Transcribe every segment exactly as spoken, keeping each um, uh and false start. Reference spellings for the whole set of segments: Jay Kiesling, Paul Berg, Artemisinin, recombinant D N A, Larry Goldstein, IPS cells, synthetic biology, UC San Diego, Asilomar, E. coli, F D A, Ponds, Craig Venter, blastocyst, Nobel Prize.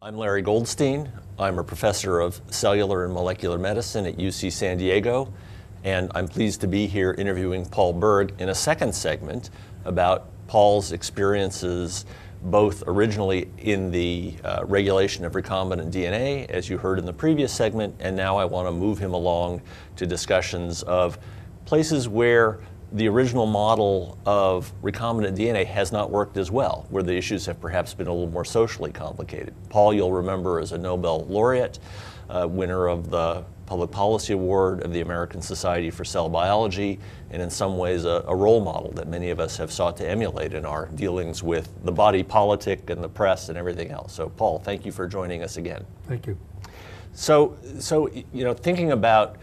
I'm Larry Goldstein. I'm a professor of cellular and molecular medicine at U C San Diego, and I'm pleased to be here interviewing Paul Berg in a second segment about Paul's experiences both originally in the uh, regulation of recombinant D N A, as you heard in the previous segment, and now I want to move him along to discussions of places where the original model of recombinant D N A has not worked as well, where the issues have perhaps been a little more socially complicated. Paul, you'll remember, is a Nobel laureate, uh, winner of the Public Policy Award of the American Society for Cell Biology, and in some ways a, a role model that many of us have sought to emulate in our dealings with the body politic and the press and everything else. So Paul, thank you for joining us again. Thank you. So, so you know, thinking about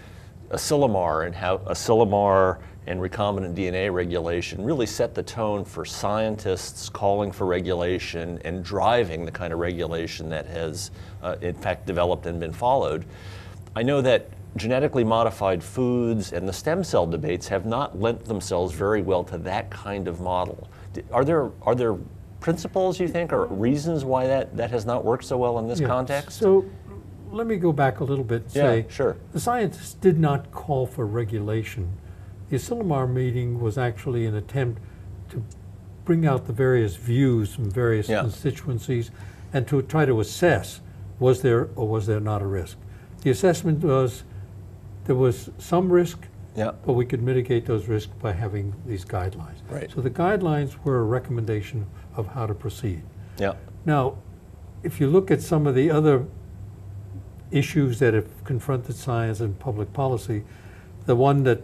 Asilomar and how Asilomar and recombinant D N A regulation really set the tone for scientists calling for regulation and driving the kind of regulation that has, uh, in fact, developed and been followed. I know that genetically modified foods and the stem cell debates have not lent themselves very well to that kind of model. Are there, are there principles, you think, or reasons why that, that has not worked so well in this yeah. context? So let me go back a little bit and say, yeah, sure. The scientists did not call for regulation. The Asilomar meeting was actually an attempt to bring out the various views from various yeah. constituencies and to try to assess, was there or was there not a risk? The assessment was there was some risk, yeah. but we could mitigate those risks by having these guidelines. Right. So the guidelines were a recommendation of how to proceed. Yeah. Now, if you look at some of the other issues that have confronted science and public policy, the one that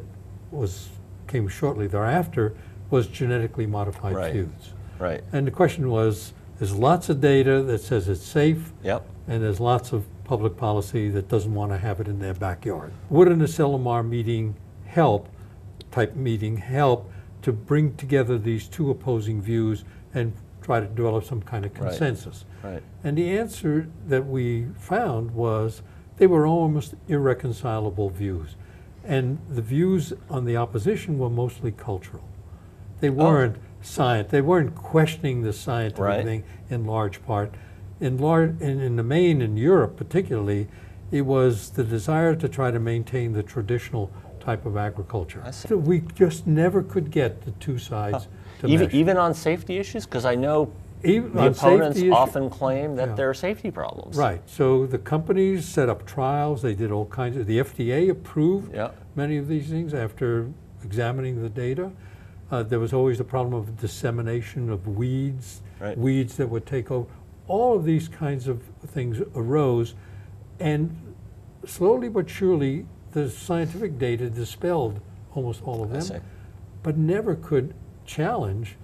was came shortly thereafter was genetically modified right. foods. Right. And the question was, there's lots of data that says it's safe, yep. and there's lots of public policy that doesn't want to have it in their backyard. Would an Asilomar meeting help, type meeting help, to bring together these two opposing views and try to develop some kind of consensus? Right. Right. And the answer that we found was they were almost irreconcilable views. And the views on the opposition were mostly cultural. They weren't oh. science. They weren't questioning the scientific right. thing in large part. In, lar in, in the main, in Europe particularly, it was the desire to try to maintain the traditional type of agriculture. So we just never could get the two sides huh. to even, measure. Even on safety issues? Because I know even the opponents issue, often claim that yeah. there are safety problems. Right. So the companies set up trials. They did all kinds of, the F D A approved yeah. many of these things after examining the data. Uh, there was always the problem of dissemination of weeds, right. weeds that would take over. All of these kinds of things arose, and slowly but surely the scientific data dispelled almost all of them, but never could challenge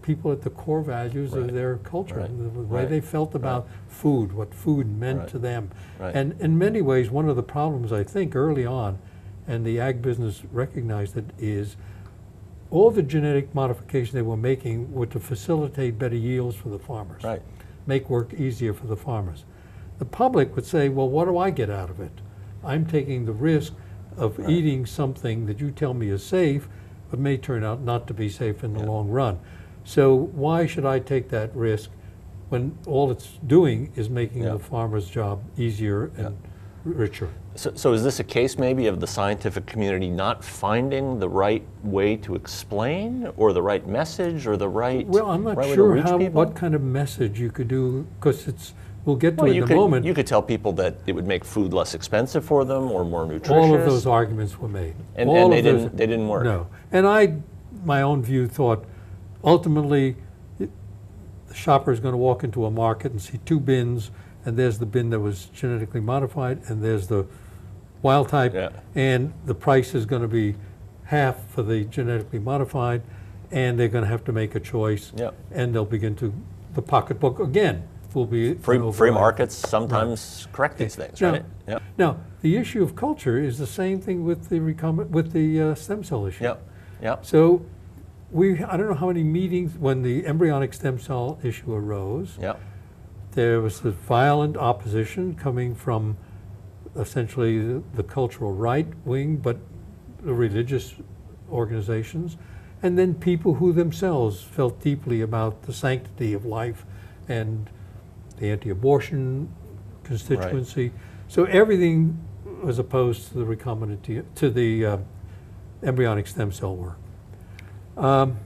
people at the core values right. of their culture, right. the way right. they felt about right. food, what food meant right. to them. Right. And in many ways, one of the problems I think early on, and the ag business recognized it, is all the genetic modifications they were making were to facilitate better yields for the farmers, right. make work easier for the farmers. The public would say, well, what do I get out of it? I'm taking the risk of right. eating something that you tell me is safe, but may turn out not to be safe in the yeah. long run. So why should I take that risk when all it's doing is making yeah. the farmer's job easier and yeah. richer? So, so is this a case maybe of the scientific community not finding the right way to explain or the right message or the right Well, I'm not right sure how, what kind of message you could do, because it's, we'll get to well, it in a could, moment. You could tell people that it would make food less expensive for them or more nutritious. All of those arguments were made. And, all and they, those, didn't, they didn't work. No. And I, my own view, thought, ultimately, the shopper is going to walk into a market and see two bins, and there's the bin that was genetically modified, and there's the wild type, yeah. and the price is going to be half for the genetically modified, and they're going to have to make a choice, yeah. and they'll begin to, the pocketbook again will be free, free markets sometimes right. correct these things, now, right? Yeah. Now, the issue of culture is the same thing with the recombinant, with the uh, stem cell issue. Yeah. Yeah. So. We, I don't know how many meetings when the embryonic stem cell issue arose. Yep. There was this violent opposition coming from essentially the, the cultural right wing, but the religious organizations, and then people who themselves felt deeply about the sanctity of life and the anti-abortion constituency. Right. So everything was opposed to the recombinant, to the uh, embryonic stem cell work. Um,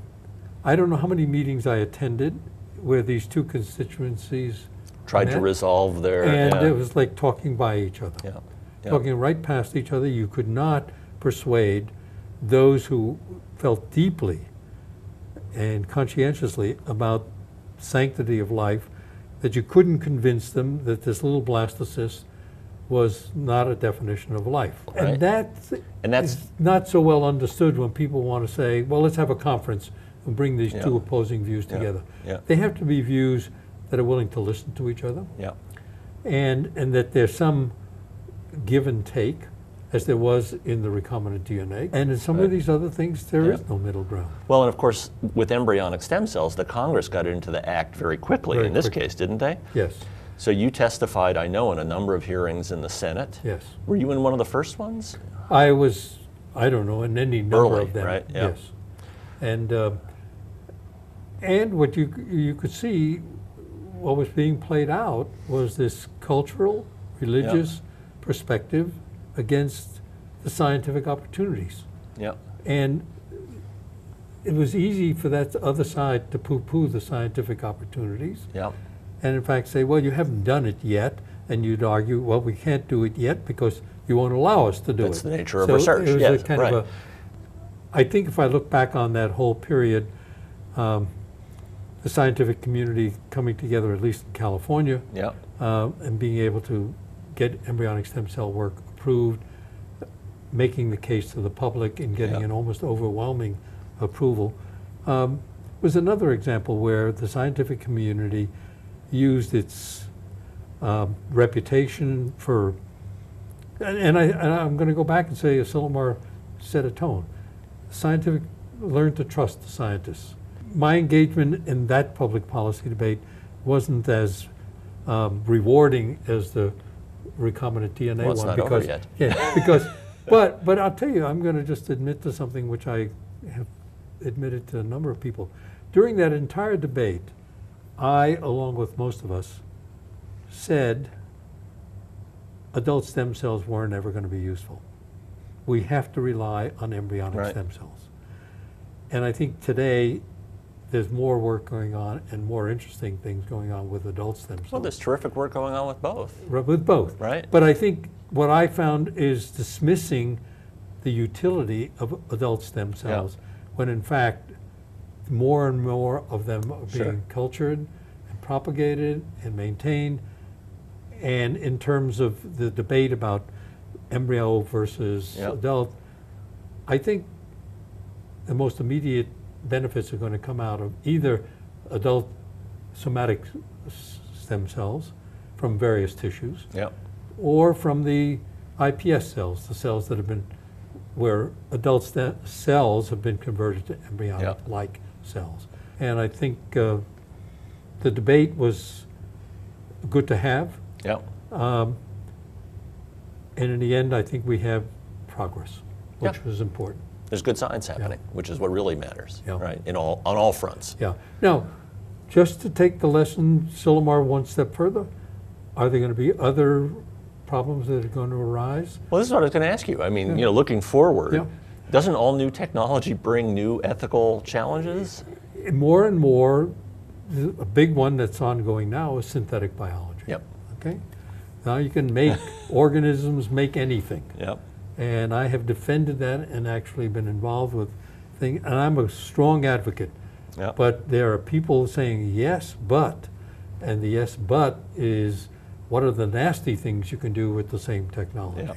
I don't know how many meetings I attended where these two constituencies tried met, to resolve their... And yeah. it was like talking by each other. Yeah. Yeah. Talking right past each other. You could not persuade those who felt deeply and conscientiously about sanctity of life, that you couldn't convince them that this little blastocyst was not a definition of life. Right. And, that's, and that's not so well understood when people want to say, well, let's have a conference and bring these yeah. two opposing views yeah. together. Yeah. They have to be views that are willing to listen to each other, yeah. and, and that there's some give and take, as there was in the recombinant D N A. And in some right. of these other things, there yeah. is no middle ground. Well, and of course, with embryonic stem cells, the Congress got into the act very quickly very in this quickly. case, didn't they? Yes. So you testified, I know, in a number of hearings in the Senate. Yes. Were you in one of the first ones? I was, I don't know, in any number Early, of them. Right? Yeah. Yes. And, uh, and what you, you could see, what was being played out was this cultural, religious yeah. perspective against the scientific opportunities. Yeah. And it was easy for that other side to poo-poo the scientific opportunities. Yeah. And in fact say, well, you haven't done it yet. And you'd argue, well, we can't do it yet because you won't allow us to do it. That's the nature of research. It was yes, a kind right. of a, I think if I look back on that whole period, um, the scientific community coming together, at least in California, yeah. uh, and being able to get embryonic stem cell work approved, making the case to the public and getting yeah. an almost overwhelming approval, um, was another example where the scientific community used its um, reputation for, and, and, I, and I'm going to go back and say Asilomar set a tone. Scientific, learned to trust the scientists. My engagement in that public policy debate wasn't as um, rewarding as the recombinant D N A well, it's one not because, over yet. Yeah, because, but but I'll tell you, I'm going to just admit to something which I have admitted to a number of people. During that entire debate, I, along with most of us, said adult stem cells weren't ever going to be useful. We have to rely on embryonic right. stem cells. And I think today there's more work going on and more interesting things going on with adult stem cells. Well, there's terrific work going on with both. With both. Right. But I think what I found is dismissing the utility of adult stem cells yeah. when in fact more and more of them are being sure. cultured and propagated and maintained. And in terms of the debate about embryo versus yep. adult, I think the most immediate benefits are going to come out of either adult somatic stem cells from various tissues yep. or from the I P S cells, the cells that have been, where adult stem cells have been converted to embryonic-like yep. cells. And I think uh, the debate was good to have. Yeah. Um, and in the end, I think we have progress, which yeah. was important. There's good science happening, yeah. which is what really matters, yeah. right? In all on all fronts. Yeah. Now, just to take the lesson, Asilomar, one step further, are there going to be other problems that are going to arise? Well, this is what I was going to ask you. I mean, yeah. you know, looking forward. Yeah. Doesn't all new technology bring new ethical challenges? More and more, a big one that's ongoing now is synthetic biology. Yep. Okay? Now you can make organisms make anything. Yep. And I have defended that and actually been involved with things, and I'm a strong advocate. Yep. But there are people saying, yes, but, and the yes, but is what are the nasty things you can do with the same technology? Yep.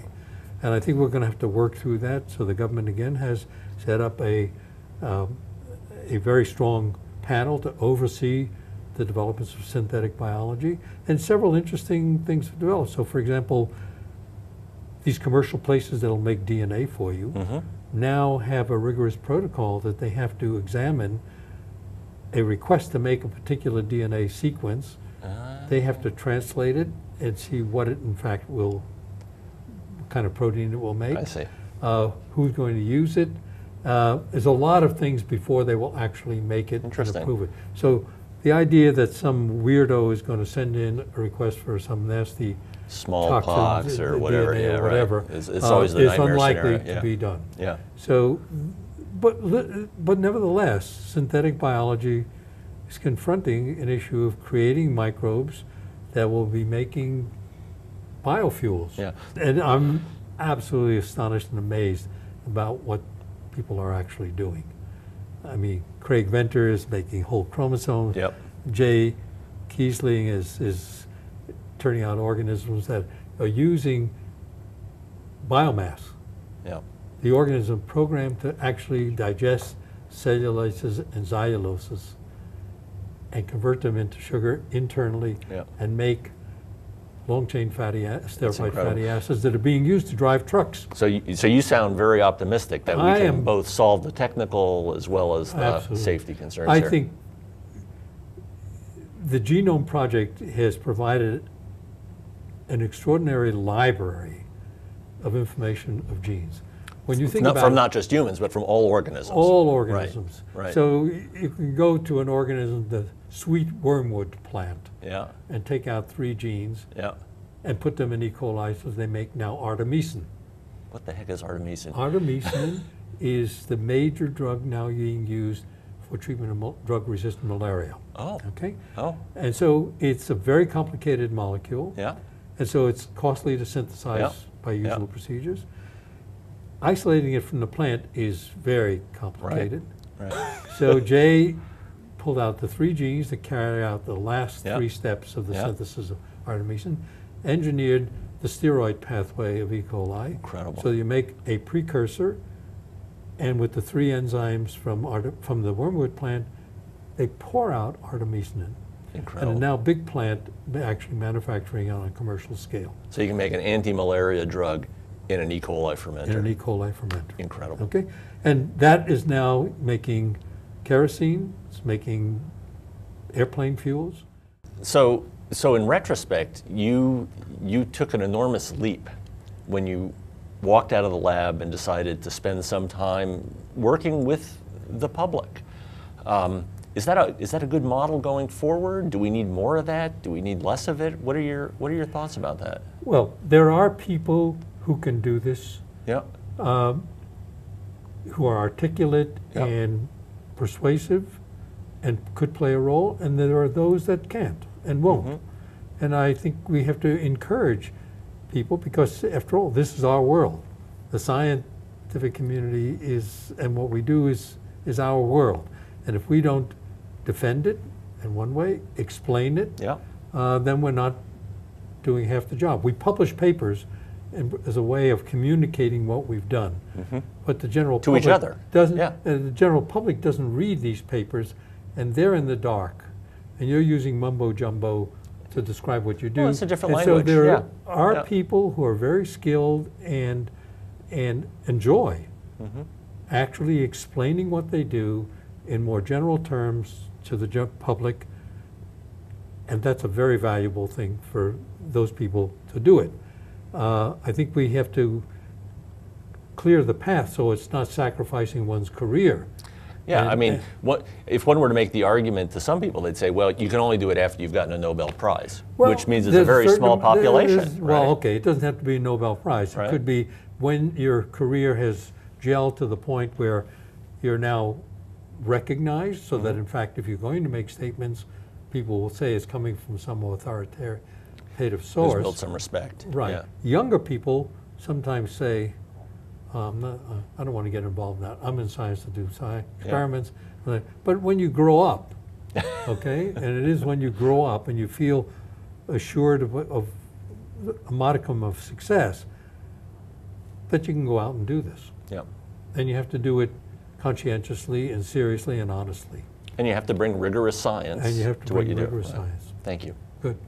And I think we're going to have to work through that. So the government, again, has set up a, um, a very strong panel to oversee the developments of synthetic biology. And several interesting things have developed. So, for example, these commercial places that will make D N A for you mm-hmm. now have a rigorous protocol that they have to examine a request to make a particular D N A sequence. Uh. They have to translate it and see what it, in fact, will kind of protein it will make. I see. Uh, who's going to use it? Uh, there's a lot of things before they will actually make it and approve it. So the idea that some weirdo is going to send in a request for some nasty smallpox or whatever, D N A yeah, or whatever, right. it's, it's always uh, the nightmare unlikely scenario. to yeah. be done. Yeah. So, but but nevertheless, synthetic biology is confronting an issue of creating microbes that will be making biofuels. Yeah. And I'm absolutely astonished and amazed about what people are actually doing. I mean, Craig Venter is making whole chromosomes. Yep. Jay Kiesling is, is turning out organisms that are using biomass. Yep. The organism programmed to actually digest celluloses and xyluloses and convert them into sugar internally yep. and make long-chain fatty, esterified fatty acids that are being used to drive trucks. So you, so you sound very optimistic that we I can am, both solve the technical as well as the absolutely. safety concerns I here. think the Genome Project has provided an extraordinary library of information of genes. When you think not about from it, not just humans, but from all organisms. All organisms. Right, right. So you can go to an organism, the sweet wormwood plant, yeah. and take out three genes, yeah. and put them in E. coli, so they make now artemisinin. What the heck is artemisinin? Artemisinin is the major drug now being used for treatment of drug-resistant malaria. Oh. Okay. Oh. And so it's a very complicated molecule. Yeah. And so it's costly to synthesize yeah. by usual yeah. procedures. Isolating it from the plant is very complicated. Right. Right. So Jay pulled out the three genes that carry out the last yep. three steps of the yep. synthesis of artemisinin, engineered the steroid pathway of E. coli. Incredible. So you make a precursor, and with the three enzymes from, from the wormwood plant, they pour out artemisinin. Incredible. And now big plant actually manufacturing on a commercial scale. So you can make an anti-malaria drug in an E. coli fermenter. In an E. coli fermenter. Incredible. Okay, and that is now making kerosene, it's making airplane fuels. So, so in retrospect, you, you took an enormous leap when you walked out of the lab and decided to spend some time working with the public. Um, is that a, is that a good model going forward? Do we need more of that? Do we need less of it? What are your, what are your thoughts about that? Well, there are people who can do this, yeah. um, who are articulate yeah. and persuasive and could play a role, and there are those that can't and won't. Mm-hmm. And I think we have to encourage people, because after all, this is our world. The scientific community is, and what we do is, is our world. And if we don't defend it in one way, explain it, yeah. uh, then we're not doing half the job. We publish papers as a way of communicating what we've done, mm-hmm. but the general to public each other doesn't. Yeah. Uh, the general public doesn't read these papers, and they're in the dark, and you're using mumbo jumbo to describe what you do. Well, it's a different and language. So there yeah. are yeah. people who are very skilled and and enjoy mm-hmm. actually explaining what they do in more general terms to the public, and that's a very valuable thing for those people to do it. Uh, I think we have to clear the path so it's not sacrificing one's career. Yeah, and, I mean, what, if one were to make the argument to some people, they'd say, well, you can only do it after you've gotten a Nobel Prize, well, which means it's a very certain, small population. Is, right? Well, okay, it doesn't have to be a Nobel Prize. It right. could be when your career has gelled to the point where you're now recognized, so mm-hmm. that, in fact, if you're going to make statements, people will say it's coming from some authoritarian source. Who's built some respect. Right. Yeah. Younger people sometimes say, um, not, uh, I don't want to get involved in that. I'm in science to do science experiments. Yeah. But when you grow up, okay, and it is when you grow up and you feel assured of, of a modicum of success, that you can go out and do this. Yeah. And you have to do it conscientiously and seriously and honestly. And you have to bring rigorous science and you have to, to bring what you rigorous do. Rigorous science. Thank you. Good.